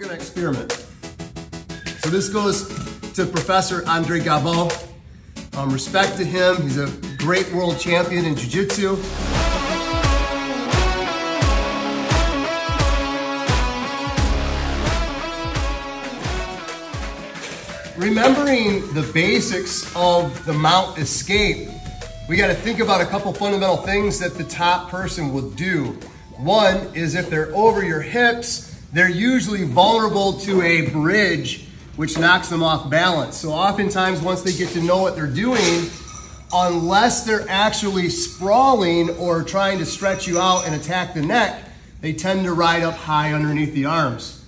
gonna experiment. So this goes to Professor Andre Galvao. Respect to him, he's a great world champion in jiu-jitsu. Remembering the basics of the mount escape, we gotta think about a couple fundamental things that the top person will do. One is if they're over your hips, they're usually vulnerable to a bridge, which knocks them off balance. So oftentimes, once they get to know what they're doing, unless they're actually sprawling or trying to stretch you out and attack the neck, they tend to ride up high underneath the arms,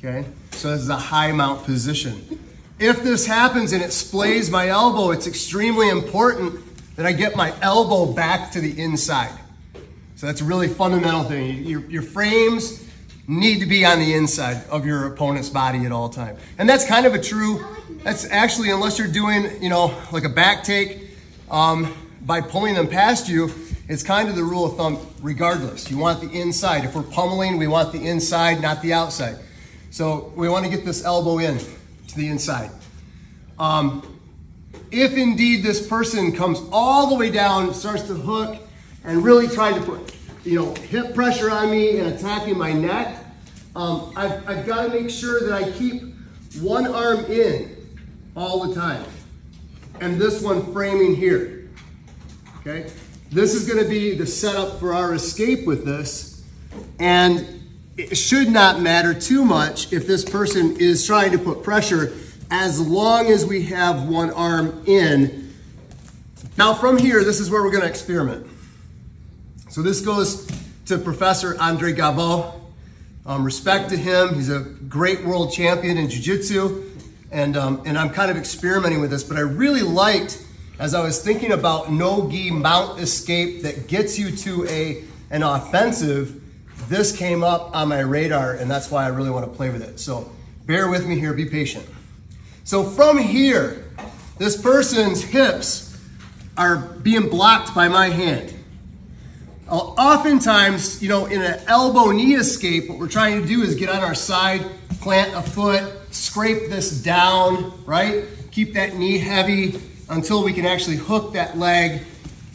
okay? So this is a high mount position. If this happens and it splays my elbow, it's extremely important that I get my elbow back to the inside. So that's a really fundamental thing. Your frames need to be on the inside of your opponent's body at all times. And that's kind of a true, that's actually, unless you're doing, you know, like a back take, by pulling them past you, it's kind of the rule of thumb regardless. You want the inside. If we're pummeling, we want the inside, not the outside. So we want to get this elbow in to the inside. If indeed this person comes all the way down, starts to hook, and really trying to put, you know, hip pressure on me and attacking my neck, I've got to make sure that I keep one arm in all the time. And this one framing here, okay? This is going to be the setup for our escape with this. And it should not matter too much if this person is trying to put pressure, as long as we have one arm in. Now from here, this is where we're going to experiment. So this goes to Professor Andre Galvao. Respect to him, he's a great world champion in jiu-jitsu, and I'm kind of experimenting with this, but I really liked, as I was thinking about no-gi mount escape that gets you to an offensive, this came up on my radar, and that's why I really want to play with it. So bear with me here, be patient. So from here, this person's hips are being blocked by my hand. Oftentimes, you know, in an elbow knee escape, what we're trying to do is get on our side, plant a foot, scrape this down, right? Keep that knee heavy until we can actually hook that leg.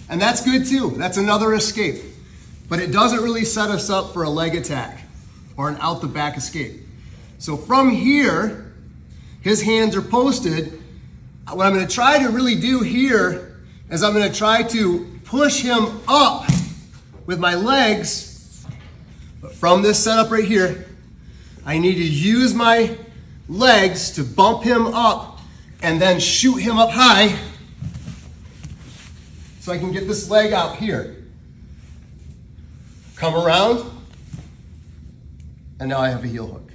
And that's good too. That's another escape. But it doesn't really set us up for a leg attack or an out the back escape. So from here, his hands are posted. What I'm going to try to really do here is I'm going to try to push him up with my legs, but from this setup right here, I need to use my legs to bump him up and then shoot him up high so I can get this leg out here. Come around, and now I have a heel hook.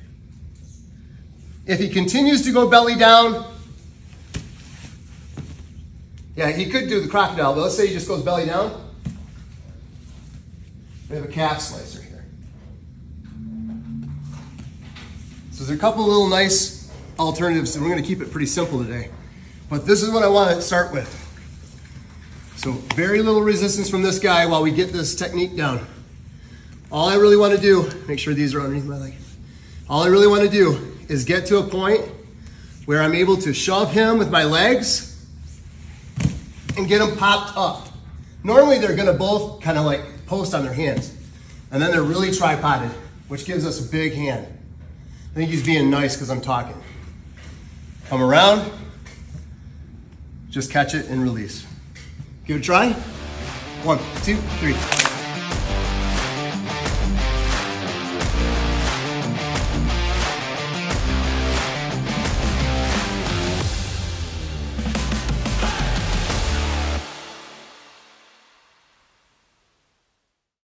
If he continues to go belly down, yeah, he could do the crocodile, but let's say he just goes belly down. We have a calf slicer here. So there's a couple of little nice alternatives, and we're going to keep it pretty simple today. But this is what I want to start with. So very little resistance from this guy while we get this technique down. All I really want to do, make sure these are underneath my leg. All I really want to do is get to a point where I'm able to shove him with my legs and get him popped up. Normally they're going to both kind of like post on their hands. And then they're really tripoded, which gives us a big hand. I think he's being nice because I'm talking. Come around, just catch it and release. Give it a try. 1, 2, 3.